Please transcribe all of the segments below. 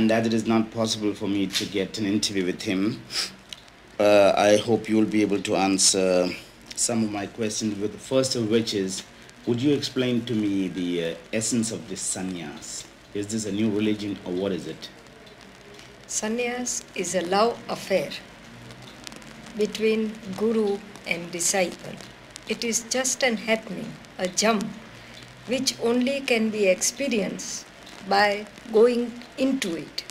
and that it is not possible for me to get an interview with him. I hope you will be able to answer some of my questions, with the first of which is, would you explain to me the essence of this sannyas? Is this a new religion or what is it? Sannyas is a love affair between guru and disciple. It is just an happening, a jump, which only can be experienced by going into it,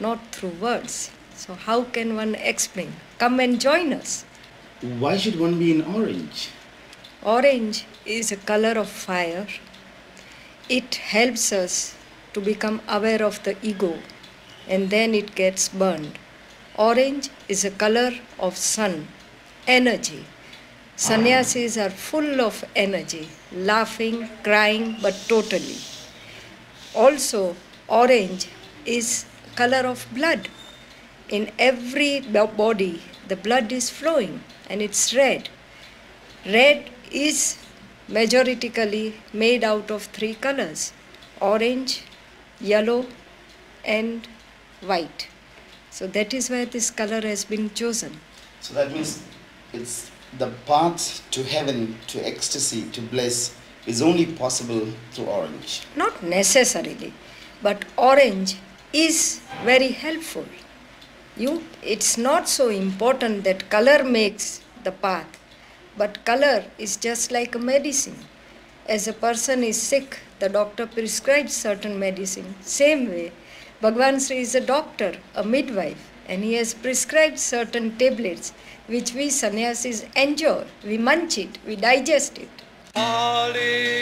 not through words. So how can one explain? Come and join us. Why should one be in orange? Orange is a color of fire. It helps us to become aware of the ego, and then it gets burned. Orange is a color of sun, energy. Sannyasis are full of energy, laughing, crying, but totally. Also, orange is color of blood. In every body, the blood is flowing and it's red. Red is majoritically made out of three colors: orange, yellow, and white. So that is where this color has been chosen. So that means it's the path to heaven, to ecstasy, to bliss is only possible through orange. Not necessarily, but orange is very helpful. It's not so important that color makes the path, but color is just like a medicine. As a person is sick, the doctor prescribes certain medicine. Same way, Bhagavan Sri is a doctor, a midwife, and he has prescribed certain tablets which we sannyasis enjoy. We munch it, we digest it.